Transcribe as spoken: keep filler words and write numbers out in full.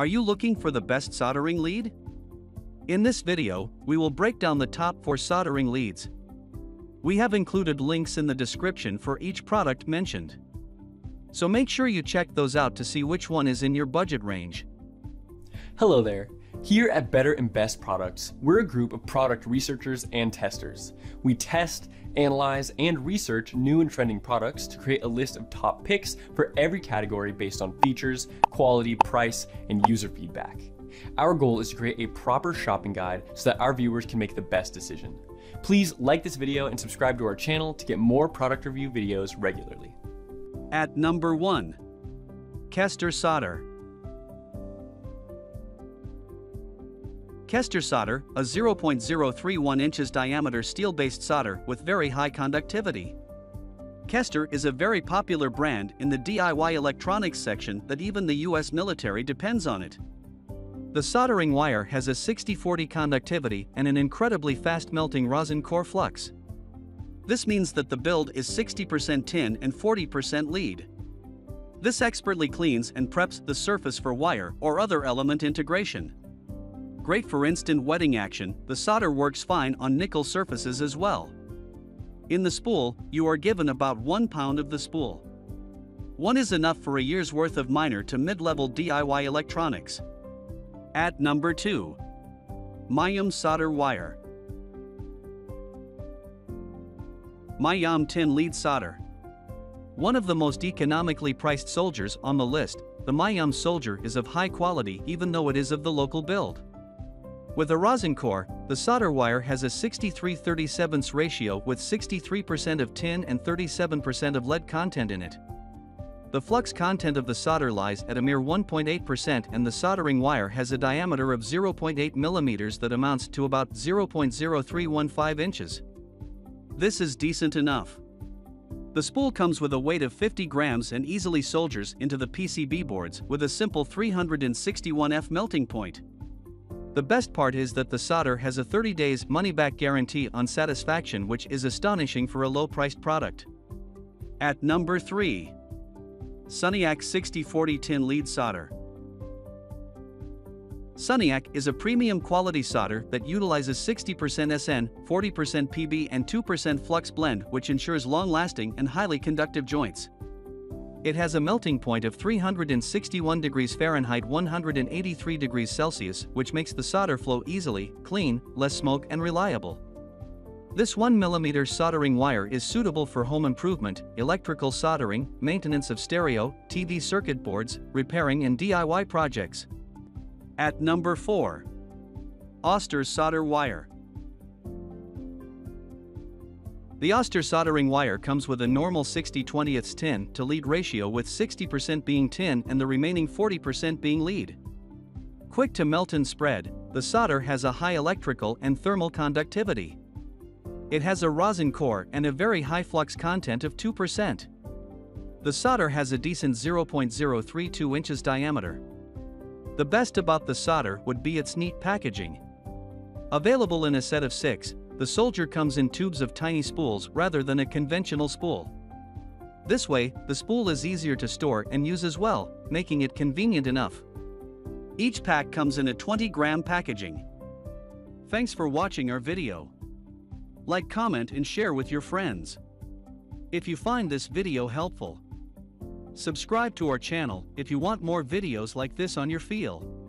Are you looking for the best soldering lead? In this video, we will break down the top four soldering leads. We have included links in the description for each product mentioned, so make sure you check those out to see which one is in your budget range. Hello there. Here at Better and Best Products, we're a group of product researchers and testers. We test, analyze, and research new and trending products to create a list of top picks for every category based on features, quality, price, and user feedback. Our goal is to create a proper shopping guide so that our viewers can make the best decision. Please like this video and subscribe to our channel to get more product review videos regularly. At number one, Kester Solder. Kester solder, a zero point zero three one inches diameter steel-based solder with very high conductivity. Kester is a very popular brand in the D I Y electronics section that even the U S military depends on it. The soldering wire has a sixty forty conductivity and an incredibly fast-melting rosin core flux. This means that the build is sixty percent tin and forty percent lead. This expertly cleans and preps the surface for wire or other element integration. Great for instant wetting action, the solder works fine on nickel surfaces as well. In the spool, you are given about one pound of the spool. One is enough for a year's worth of minor to mid-level D I Y electronics. At number two, Maiyum solder wire. Maiyum tin lead solder. One of the most economically priced soldiers on the list, the Maiyum solder is of high quality even though it is of the local build. With a rosin core, the solder wire has a sixty-three thirty-seven ratio with sixty-three percent of tin and thirty-seven percent of lead content in it. The flux content of the solder lies at a mere one point eight percent and the soldering wire has a diameter of zero point eight millimeters that amounts to about zero point zero three one five inches. This is decent enough. The spool comes with a weight of fifty grams and easily solders into the P C B boards with a simple three hundred sixty-one F melting point. The best part is that the solder has a thirty days money-back guarantee on satisfaction, which is astonishing for a low-priced product. At number three, Soneak sixty forty tin lead solder. Soneak is a premium quality solder that utilizes sixty percent S N, forty percent P B and two percent flux blend, which ensures long-lasting and highly conductive joints. It has a melting point of three hundred sixty-one degrees Fahrenheit, one hundred eighty-three degrees Celsius, which makes the solder flow easily, clean, less smoke and reliable. This one millimeter soldering wire is suitable for home improvement, electrical soldering, maintenance of stereo, T V circuit boards, repairing and D I Y projects. At number four, AUSTOR solder wire. The AUSTOR soldering wire comes with a normal sixty twenty tin to lead ratio with sixty percent being tin and the remaining forty percent being lead. Quick to melt and spread, the solder has a high electrical and thermal conductivity. It has a rosin core and a very high flux content of two percent. The solder has a decent zero point zero three two inches diameter. The best about the solder would be its neat packaging. Available in a set of six, the solder comes in tubes of tiny spools rather than a conventional spool. This way, the spool is easier to store and use as well, making it convenient enough. Each pack comes in a twenty gram packaging. Thanks for watching our video. Like, comment and share with your friends. If you find this video helpful, subscribe to our channel if you want more videos like this on your field.